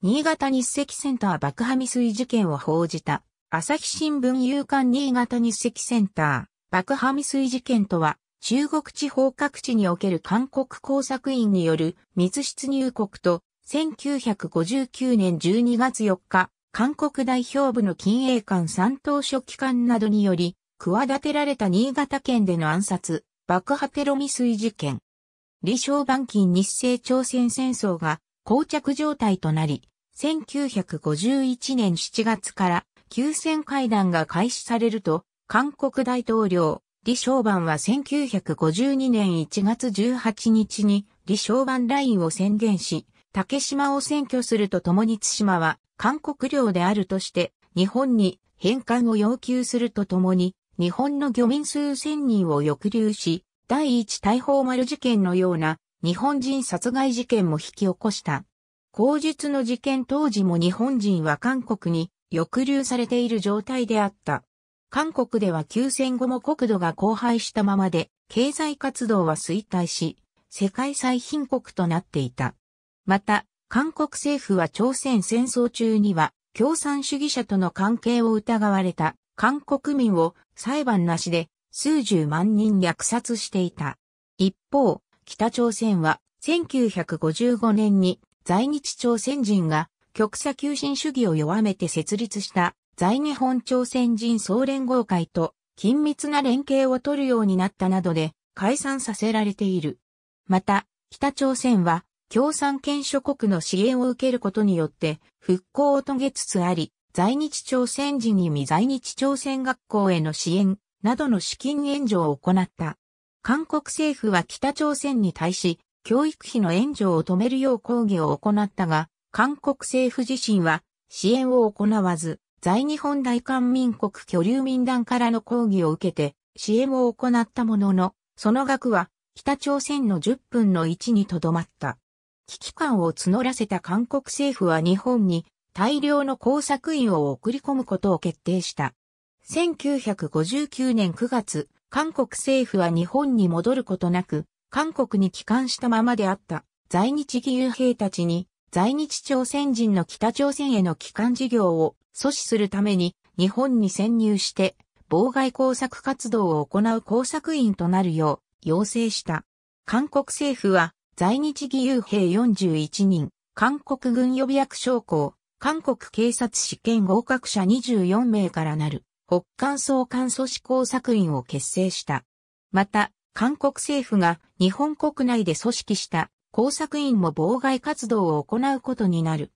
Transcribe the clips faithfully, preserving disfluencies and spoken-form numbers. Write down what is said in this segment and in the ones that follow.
新潟日赤センター爆破未遂事件を報じた、朝日新聞夕刊新潟日赤センター爆破未遂事件とは、中国地方各地における韓国工作員による密出入国と、せんきゅうひゃくごじゅうきゅうねんじゅうにがつよっか、韓国代表部の近衛官山東書記官などにより、企てられた新潟県での暗殺、爆破テロ未遂事件。李承晩近日清朝鮮戦争が膠着状態となり、せんきゅうひゃくごじゅういちねんしちがつから休戦会談が開始されると、韓国大統領、李承晩はせんきゅうひゃくごじゅうにねんいちがつじゅうはちにちに李承晩ラインを宣言し、竹島を占拠するとともに対馬は韓国領であるとして、日本に返還を要求するとともに、日本の漁民数千人を抑留し、第一大宝丸事件のような日本人殺害事件も引き起こした。後述の事件当時も日本人は韓国に抑留されている状態であった。韓国では休戦後も国土が荒廃したままで経済活動は衰退し、世界最貧国となっていた。また、韓国政府は朝鮮戦争中には共産主義者との関係を疑われた韓国民を裁判なしで数十万人虐殺していた。一方、北朝鮮はせんきゅうひゃくごじゅうごねんに在日朝鮮人が極左急進主義を弱めて設立した在日本朝鮮人総連合会と緊密な連携を取るようになったなどで解散させられている。また、北朝鮮は共産権諸国の支援を受けることによって復興を遂げつつあり、在日朝鮮人に在日朝鮮学校への支援、などの資金援助を行った。韓国政府は北朝鮮に対し、教育費の援助を止めるよう抗議を行ったが、韓国政府自身は支援を行わず、在日本大韓民国居留民団からの抗議を受けて、支援を行ったものの、その額は北朝鮮のじゅっぷんのいちにとどまった。危機感を募らせた韓国政府は日本に大量の工作員を送り込むことを決定した。せんきゅうひゃくごじゅうきゅうねんくがつ、韓国政府は日本に戻ることなく、韓国に帰還したままであった在日義勇兵たちに、在日朝鮮人の北朝鮮への帰還事業を阻止するために、日本に潜入して、妨害工作活動を行う工作員となるよう、要請した。韓国政府は、在日義勇兵よんじゅういちにん、韓国軍予備役将校、韓国警察試験合格者にじゅうよんめいからなる。北韓総監組織工作員を結成した。また、韓国政府が日本国内で組織した工作員も妨害活動を行うことになる。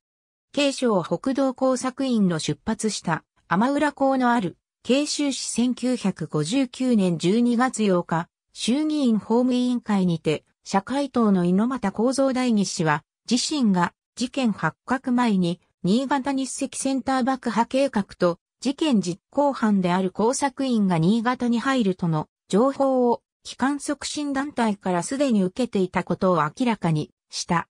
慶尚北道工作員の出発した天浦港のある慶州市せんきゅうひゃくごじゅうきゅうねんじゅうにがつようか、衆議院法務委員会にて、社会党の猪俣公三代議士は、自身が事件発覚前に新潟日赤センター爆破計画と、事件実行犯である工作員が新潟に入るとの情報を帰還促進団体からすでに受けていたことを明らかにした。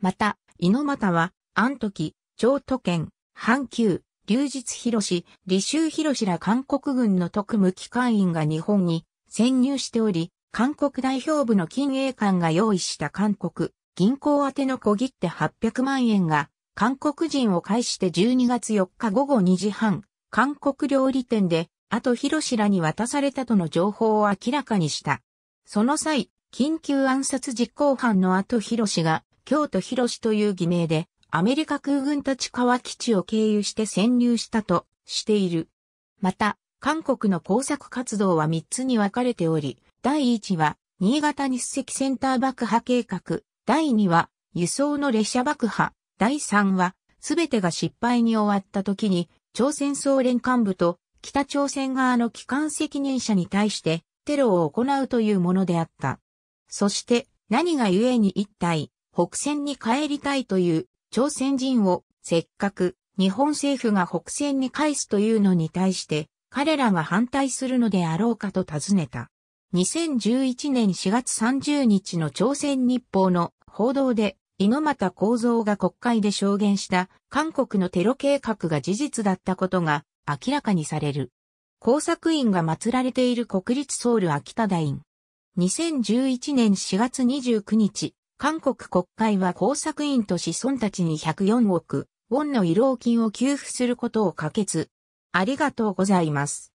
また、猪俣は、安時、張都賢、韓久、劉日博、李秀博ら韓国軍の特務機関員が日本に潜入しており、韓国代表部の近衛官が用意した韓国銀行宛ての小切手はっぴゃくまんえんが、韓国人を介してじゅうにがつよっかごごにじはん、韓国料理店で、あと広らに渡されたとの情報を明らかにした。その際、緊急暗殺実行犯のあと広が、京都広という偽名で、アメリカ空軍立川基地を経由して潜入したとしている。また、韓国の工作活動はみっつに分かれており、だいいちは、新潟日赤センター爆破計画、だいには、輸送の列車爆破、だいさんは、すべてが失敗に終わった時に、朝鮮総連幹部と北朝鮮側の機関責任者に対してテロを行うというものであった。そして何が故に一体北線に帰りたいという朝鮮人をせっかく日本政府が北線に返すというのに対して彼らが反対するのであろうかと尋ねた。にせんじゅういちねんしがつさんじゅうにちの朝鮮日報の報道で猪俣公三が国会で証言した韓国のテロ計画が事実だったことが明らかにされる。工作員が祀られている国立ソウル秋田大院。にせんじゅういちねんしがつにじゅうくにち、韓国国会は工作員と子孫たちにひゃくよんおくウォンの慰労金を給付することを可決。ありがとうございます。